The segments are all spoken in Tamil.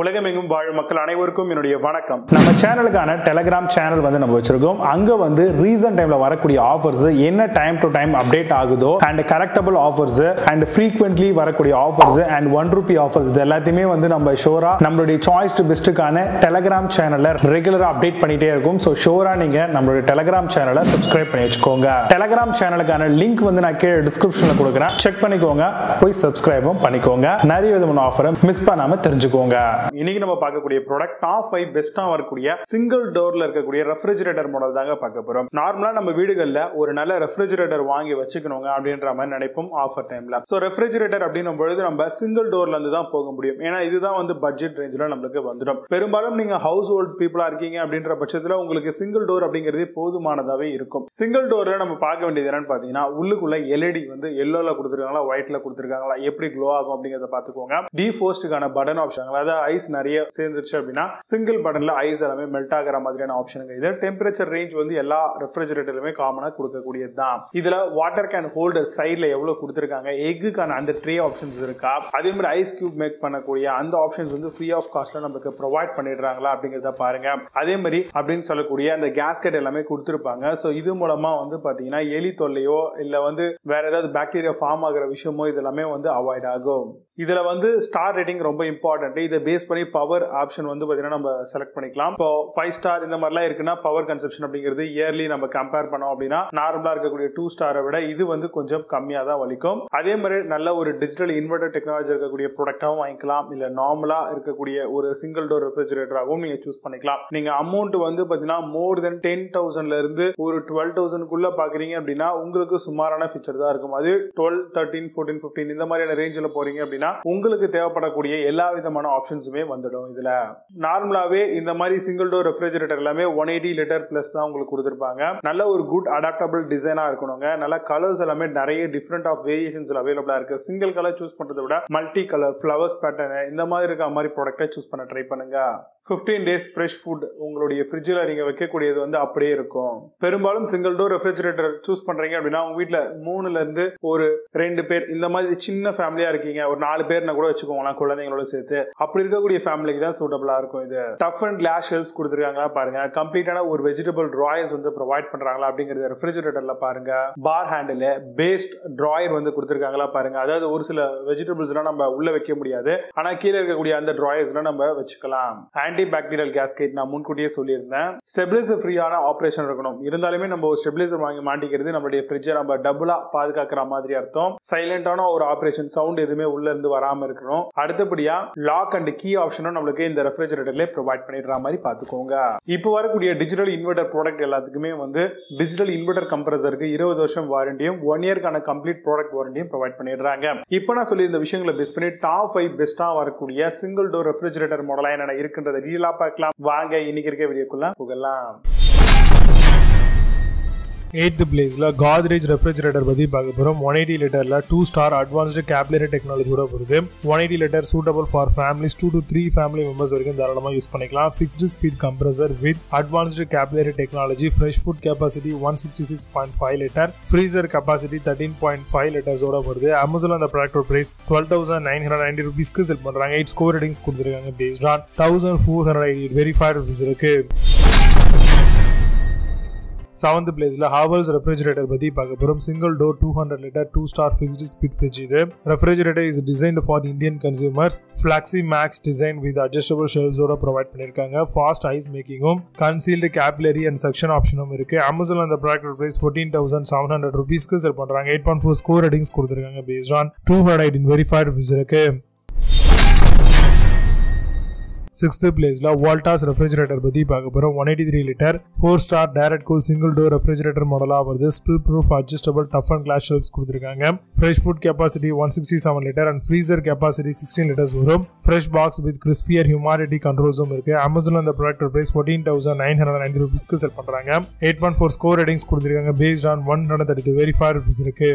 உலகமெங்கும் வாழும் மக்கள் அனைவருக்கும் என்னுடைய வணக்கம். நம்ம சேனலுக்கான Telegram சேனல் வந்து நம்ம வச்சிருக்கோம். அங்க வந்து ரீசன்ட் டைம்ல வரக்கூடிய ஆஃபர்ஸ் என்ன டைம் டு டைம் அப்டேட் ஆகுதோ and correctable offers and frequently வரக்கூடிய ஆஃபர்ஸ் and 1 ரூபாய் ஆஃபர்ஸ் இது எல்லாத்தையுமே வந்து நம்ம ஷோரா நம்மளுடைய சாய்ஸ் டு பெஸ்ட்கான Telegram சேனல்ல ரெகுலரா அப்டேட் பண்ணிட்டே இருக்கும். சோ ஷோரா நீங்க நம்மளுடைய Telegram சேனலை Subscribe பண்ணி வெச்சுக்கோங்க. Telegram சேனலுக்கான லிங்க் வந்து நான் கீழ டிஸ்கிரிப்ஷன்ல கொடுக்கிறேன். செக் பண்ணிக்கோங்க. போய் Subscribe-ம் பண்ணிக்கோங்க. நிறைய விதமான ஆஃபரை மிஸ் பண்ணாம தெரிஞ்சுக்கோங்க. இன்னைக்கு நம்ம பார்க்கக்கூடிய ப்ராடக்ட் டாப் 5 பெஸ்டா வரக்கூடிய சிங்கிள் டோர்ல இருக்கக்கூடிய ரெஃப்ரிஜரேட்டர் மாடல் தாங்க பார்க்க போறோம். நார்மலா நம்ம வீடுகள்ல ஒரு நல்ல ரெஃப்ரிஜரேட்டர் வாங்கி வச்சுக்கணுங்க அப்படின்ற மாதிரி நினைப்போம் ஆஃபர் டைம்ல. சோ ரெஃப்ரிஜரேட்டர் அப்படினும் பொழுது நம்ம சிங்கிள் டோர்ல இருந்து தான் போக முடியும். ஏனா இதுதான் வந்து பட்ஜெட் ரேஞ்சில நமக்கு வந்துடும். பெரும்பாலும் நீங்க ஹவுஸ் ஹோல்ட் பீப்பிளா இருக்கீங்க அப்படின்ற பட்சத்துல உங்களுக்கு சிங்கிள் டோர் அப்படிங்கிறது போதுமானதாவே இருக்கும். சிங்கிள் டோர்ல நம்ம பார்க்க வேண்டியது என்னன்னு பாத்தீங்கன்னா உள்ளுக்குள்ள எல்இடி வந்து yellowல கொடுத்திருக்காங்களா whiteல கொடுத்திருக்காங்களா எப்படி glow ஆகும் அப்படிங்கறத பாத்துக்கோங்க. டிஃபோஸ்டுக்கான பட்டன் ஆப்ஷன் அதாவது ஐஸ் நிறைய சேர்ந்துருச்சு அப்படின்னா சிங்கிள் பட்டன்ல ஐஸ் எல்லாமே மெல்ட் ஆகிற மாதிரியான ஆப்ஷனுங்க. இது டெம்பரேச்சர் ரேஞ்ச் வந்து எல்லா ரெஃப்ரிஜரேட்டர்லயுமே காமனா கொடுக்கக்கூடியது தான். இதுல வாட்டர் கேன் ஹோல்டர் சைட்ல எவ்வளவு கொடுத்திருக்காங்க, எக்குக்கான அந்த ட்ரே ஆப்ஷன்ஸ் இருக்கா, அதே மாதிரி ஐஸ் கியூப் மேக் பண்ணக்கூடிய அந்த ஆப்ஷன்ஸ் வந்து ஃப்ரீ ஆஃப் காஸ்ட்ல நமக்கு ப்ரொவைட் பண்ணிடுறாங்களா அப்படிங்கிறத பாருங்க. அதே மாதிரி அப்படின்னு சொல்லக்கூடிய அந்த கேஸ்கெட் எல்லாமே கொடுத்திருப்பாங்க. ஸோ இது மூலமா வந்து பாத்தீங்கன்னா எலி தொல்லையோ இல்ல வந்து வேற ஏதாவது பாக்டீரியா ஃபார்ம் ஆகிற விஷயமோ இதெல்லாமே வந்து அவாய்ட் ஆகும். இதுல வந்து ஸ்டார் ரேட்டிங் ரொம்ப இம்பார்ட்டன்ட். இதை பேஸ் பண்ணி பவர் ஆப்ஷன் வந்து பாத்தீங்கன்னா நம்ம செலக்ட் பண்ணிக்கலாம். இப்போ 5 ஸ்டார் இந்த மாதிரிலாம் இருக்குன்னா பவர் கன்சப்ஷன் அப்படிங்கிறது இயர்லி நம்ம கம்பேர் பண்ணோம் அப்படின்னா நார்மலா இருக்கக்கூடிய 2 ஸ்டாரை விட இது வந்து கொஞ்சம் கம்மியா தான் வலிக்கும். அதே மாதிரி நல்ல ஒரு டிஜிட்டல் இன்வெர்டர் டெக்னாலஜி இருக்கக்கூடிய ப்ராடக்டாகவும் வாங்கிக்கலாம். இல்ல நார்மலா இருக்கக்கூடிய ஒரு சிங்கிள் டோர் ரெஃப்ரிஜரேட்டராகவும் நீங்க சூஸ் பண்ணிக்கலாம். நீங்க அமௌண்ட் வந்து பாத்தீங்கன்னா மோர் தென் 10,000ல இருந்து ஒரு 12,000க்குள்ள பாக்குறீங்க அப்படின்னா உங்களுக்கு சுமாரான ஃபீச்சர் தான் இருக்கும். அது 12, 13, 14, 15 இந்த மாதிரியான ரேஞ்சில் போறீங்க அப்படின்னா உங்களுக்கு தேவைப்படக்கூடிய எல்லா விதமான ஆப்ஷன்ஸுமே வந்துடும். இதுல நார்மலாவே இந்த மாதிரி சிங்கிள் டோர் ரெஃப்ரிஜரேட்டர் எல்லாமே 180 லிட்டர் பிளஸ் தான் உங்களுக்கு கொடுத்திருப்பாங்க. நல்ல ஒரு குட் அடாப்டபிள் டிசைனா இருக்கணுங்க. நல்ல கலர்ஸ் எல்லாமே நிறைய டிஃப்ரெண்ட் ஆஃப் வேரியேஷன்ஸ்ல அவைலபிளா இருக்கு. சிங்கிள் கலர் சூஸ் பண்றதை விட மல்டி கலர் ஃபிளவர்ஸ் பேட்டர்ன் இந்த மாதிரி இருக்க மாதிரி ப்ராடக்டை சூஸ் பண்ண ட்ரை பண்ணுங்க. 15 days ஃப்ரெஷ் ஃபுட் உங்களுடைய ஃப்ரிட்ஜில் நீங்கள் வைக்கக்கூடியது வந்து அப்படியே இருக்கும். பெரும்பாலும் சிங்கிள் டோர் ரெஃப்ரிஜரேட்டர் சூஸ் பண்ணுறீங்க அப்படின்னா உங்கள் வீட்டில் 3லேருந்து ஒரு 2 பேர் இந்த மாதிரி சின்ன ஃபேமிலியாக இருக்கீங்க, ஒரு 4 பேர்னா கூட வச்சுக்கோங்களேன் குழந்தைங்களோட சேர்த்து. அப்படி இருக்கக்கூடிய ஃபேமிலிக்கு தான் சூட்டபிளாக இருக்கும் இது. டஃப் அண்ட் கிளாஸ் ஷெல்ஃப்ஸ் கொடுத்துருக்காங்களா பாருங்க. கம்ப்ளீட்டான ஒரு வெஜிடபிள் ட்ராயர்ஸ் வந்து ப்ரொவைட் பண்ணுறாங்களா அப்படிங்கிறது ரெஃப்ரிஜரேட்டரில் பாருங்க. பார் ஹேண்டில் பேஸ்ட் ட்ராயர் வந்து கொடுத்துருக்காங்களா பாருங்க. அதாவது ஒரு சில வெஜிடபிள்ஸ்லாம் நம்ம உள்ளே வைக்க முடியாது, ஆனால் கீழே இருக்கக்கூடிய அந்த ட்ராயர்ஸ்லாம் நம்ம வச்சுக்கலாம். ஆன்டி பாக்டீரியல் கேஸ்கேட் நான் முன்கூட்டியே சொல்லியிருந்தேன். ஸ்டெபிலைசர் ஃப்ரீயான ஆப்ரேஷன் இருக்கணும். இருந்தாலுமே நம்ம ஸ்டெபிலைசர் வாங்கி மாட்டிக்கிறது நம்மளுடைய ஃப்ரிட்ஜை நம்ம டபுளா பாதுகாக்கிற மாதிரி அர்த்தம். சைலண்டான ஒரு ஆப்ரேஷன், சவுண்ட் எதுவுமே உள்ள இருந்து வராம இருக்கணும். அடுத்தபடியா லாக் அண்ட் கீ ஆப்ஷனும் நம்மளுக்கு இந்த ரெஃப்ரிஜரேட்டர்ல ப்ரொவைட் பண்ணிடுற மாதிரி பாத்துக்கோங்க. இப்போ வரக்கூடிய டிஜிட்டல் இன்வெர்டர் ப்ராடக்ட் எல்லாத்துக்குமே வந்து டிஜிட்டல் இன்வெர்டர் கம்ப்ரஸருக்கு 20 வருஷம் வாரண்டியும் 1 இயர்க்கான கம்ப்ளீட் ப்ராடக்ட் வாரண்டியும் ப்ரொவைட் பண்ணிடுறாங்க. இப்போ நான் சொல்லி இந்த விஷயங்களை பேஸ் பண்ணி டாப் 5 பெஸ்டா வரக்கூடிய சிங்கிள் டோர் ரெஃப்ரிஜரேட்டர் மாடலா என்னென்ன இருக்கின்றத நீலா பார்க்கலாம் வாங்க. இன்னைக்கு இருக்க வீடியோக்குள்ள போகலாம். 8th பிளேஸ்ல Godrej ரெஃப்ரிஜரேட்டர் பத்தி பார்க்க போறோம். 180 லிட்டர்ல 2 ஸ்டார் அட்வான்ஸ்டு கேபிலரி டெக்னாலஜியோட வருது. 180 litre suitable for families 2 to 3 family members வரைக்கும் தாராளமா யூஸ் பண்ணிக்கலாம். Fixed speed compressor with advanced capillary technology. Fresh food capacity 166.5 litre. Freezer capacity 13.5 லிட்டர்ஸோட வருது. Amazon அந்த ப்ராடக்டோட பிரைஸ் 12,990 ரூபீஸ்க்கு செல் பண்றாங்க. 8 ஸ்கோர் ரேட்டிங்ஸ் கொடுத்துருக்காங்க பேஸ்ட் ஆன் 1,488 வெரிஃபைட் ரிவ்யூஸ் இருக்கு. 7th பிளேஸ்ல Havells ரெஃப்ரிஜரேட்டர் பத்தி பார்க்க போறோம். Single door 200 litre 2 star fixed speed fridge இது. Refrigerator is designed for Indian consumers. Flexi max design with adjustable ஷெல்ஃப்ஸோட ப்ரொவைட் பண்ணிருக்காங்க. ஃபாஸ்ட் ஐஸ் மேக்கிங்கும் கன்சீல்டு கேபிலரி அண்ட் செக்ஷன் ஆப்ஷனும் இருக்கு. Amazon அந்த ப்ராடக்ட் பிரைஸ் 14,700 ரூபீஸ்க்கு செல் பண்றாங்க. 8.4 ஸ்கோர் ரேட்டிங்ஸ் கொடுத்திருக்காங்க பேஸ்ட் ஆன் 218 வெரிஃபைட் ரிவ்யூஸ் இருக்கு. 6th பிளேஸ்ல Voltas ரெஃப்ரிஜரேட்டர் பத்தி பார்க்க போறோம். 183 litre 4 star direct cool single door refrigerator மாடலா வருது. Spill proof adjustable tough and glass shelves கொடுத்திருக்காங்க. Fresh food capacity 167 litre and freezer capacity 16 litres வரும். ஃப்ரெஷ் பாக்ஸ் வித் கிறிஸ்பியர் ஹியூமிடிட்டி கண்ட்ரோல்ஸும் இருக்கு. Amazon அந்த ப்ராடக்ட் பிரைஸ் 14,990 ரூபீஸ்க்கு செல் பண்றாங்க. 8.4 ஸ்கோர் ரேட்டிங்ஸ் கொடுத்திருக்காங்க பேஸ்ட் ஆன் 132 வெரிஃபைட் ரிவ்யூஸ் இருக்கு.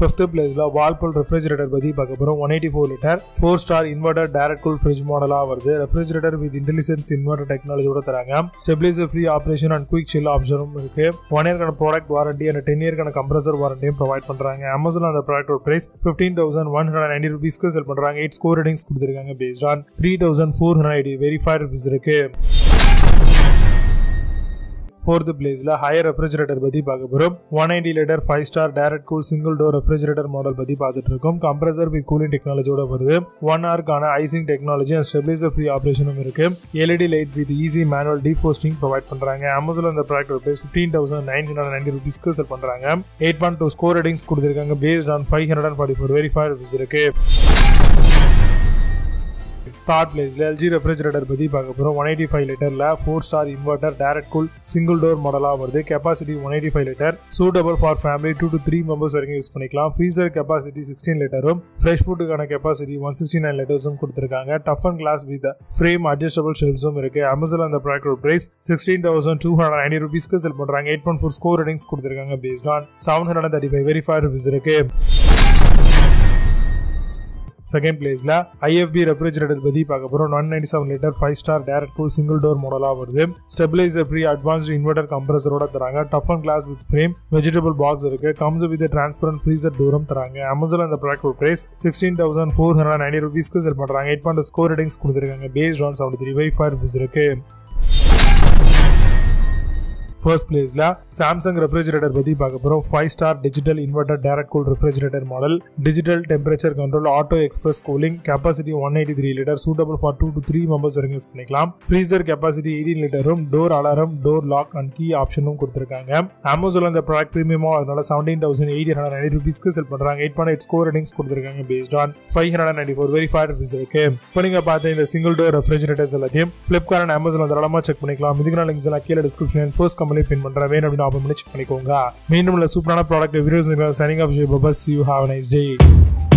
5th place la Whirlpool refrigerator பத்தி பார்க்க போறோம். 184 லிட்டர் 4 star inverter direct cool fridge model ஆ வருது. Refrigerator with intelligence inverter technology ஓட தராங்க. Stabilizer free operation and quick chill option இருக்கு. 1 year கான product warranty and 10 year கான compressor warranty provide பண்றாங்க. Amazon அந்த product ஓட price 15190 rupees க்கு sell பண்றாங்க. 8 score ratings கொடுத்திருக்காங்க based on 3480 verified reviews இருக்கு. 4th place la higher refrigerator பத்தி பார்க்க போறோம். 180 liter 5 star direct cool single door refrigerator model பத்தி பார்த்துட்டு இருக்கோம். Compressor with cooling technology ஓட வருது. 1 hour கான icing technology and stabilizer free operation இருக்கு. LED light with easy manual defrosting provide பண்றாங்க. Amazon அந்த product price 15990 rupees க்கு sell பண்றாங்க. 8.2 score ratings கொடுத்திருக்காங்க based on 544 verified reviews இருக்கு. 3rd place la LG refrigerator பத்தி பார்க்க போறோம். 185 liter la 4 star inverter direct cool single door model ஆ வருது. Capacity 185 liter suitable for family 2 to 3 members வரைக்கும் யூஸ் பண்ணிக்கலாம். Freezer capacity 16 liter um fresh food கான capacity 169 liters um கொடுத்திருக்காங்க. Toughened glass with frame adjustable shelves um இருக்கு. Amazon அந்த product price 16290 rupees க்கு sell பண்றாங்க. 8.4 score ratings கொடுத்திருக்காங்க based on 735 verified reviews இருக்கு. 2nd place la IFB refrigerator பத்தி பார்க்க போறோம். 197 liter 5 star direct cool single door model ஆ வருது. Stabilizer free advanced inverter compressor ஓட தராங்க. Toughened glass with frame vegetable box இருக்கு. Comes with a transparent freezer door um தராங்க. Amazon அந்த product price 16490 rupees க்கு sell பண்றாங்க. 8.2 score ratings கொடுத்திருக்காங்க based on 73 verified reviews இருக்கு. 1st place la Samsung refrigerator பத்தி பார்க்க போறோம். 5 star digital inverter direct cool refrigerator model, digital temperature control, auto express cooling, capacity 183 liter suitable for 2 to 3 members வரைக்கும் யூஸ் பண்ணிக்கலாம். Freezer capacity 18 liter um door alarm, door lock and key option um கொடுத்திருக்காங்க. Amazon அந்த product premium ஆ அதனால 17890 rupees க்கு sell பண்றாங்க. 8.8 score ratings கொடுத்திருக்காங்க based on 594 verified reviews இருக்கு. இப்போ நீங்க பார்த்த இந்த single door refrigerators எல்லாத்தையும் Flipkart and Amazon ல தரலமா செக் பண்ணிக்கலாம். இதுக்கான links எல்லாம் கீழ description first பின் பண்றேன். வேணும் அப்படின்னு ஆப்பன் பண்ணி செக் பண்ணிக்கோங்க. மீண்டும் உள்ள சூப்பரான product videos. Signing off. See you. Have a nice day.